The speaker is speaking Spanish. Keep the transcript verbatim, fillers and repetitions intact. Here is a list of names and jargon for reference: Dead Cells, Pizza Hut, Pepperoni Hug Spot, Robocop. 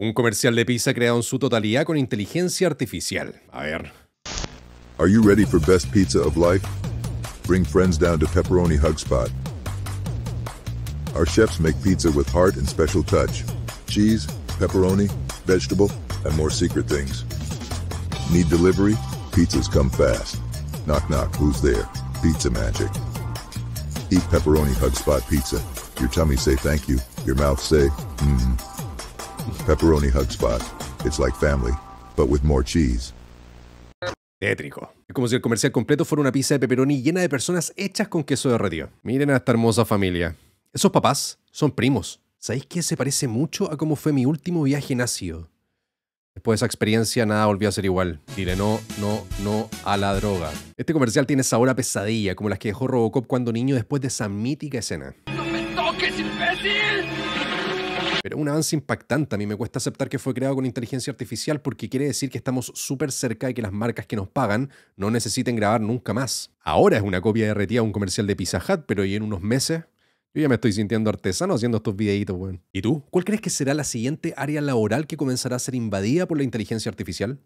Un comercial de pizza creado en su totalidad con inteligencia artificial. A ver. Are you ready for best pizza of life? Bring friends down to Pepperoni Hug Spot. Our chefs make pizza with heart and special touch. Cheese, pepperoni, vegetable, and more secret things. Need delivery? Pizzas come fast. Knock knock, who's there? Pizza magic. Eat Pepperoni Hug Spot pizza. Your tummy say thank you. Your mouth say, mmm. Pepperoni Hug Spot. It's like family, but with more cheese. Tétrico. Es como si el comercial completo fuera una pizza de pepperoni llena de personas hechas con queso derretido. Miren a esta hermosa familia. Esos papás son primos. ¿Sabéis que se parece mucho a cómo fue mi último viaje en ácido? Después de esa experiencia, nada volvió a ser igual. Dile no, no, no a la droga. Este comercial tiene sabor a pesadilla, como las que dejó Robocop cuando niño después de esa mítica escena. ¡No me toques, imbécil! Pero un avance impactante. A mí me cuesta aceptar que fue creado con inteligencia artificial porque quiere decir que estamos súper cerca de que las marcas que nos pagan no necesiten grabar nunca más. Ahora es una copia derretida de un comercial de Pizza Hut, pero y en unos meses... Yo ya me estoy sintiendo artesano haciendo estos videitos, weón. ¿Y tú? ¿Cuál crees que será la siguiente área laboral que comenzará a ser invadida por la inteligencia artificial?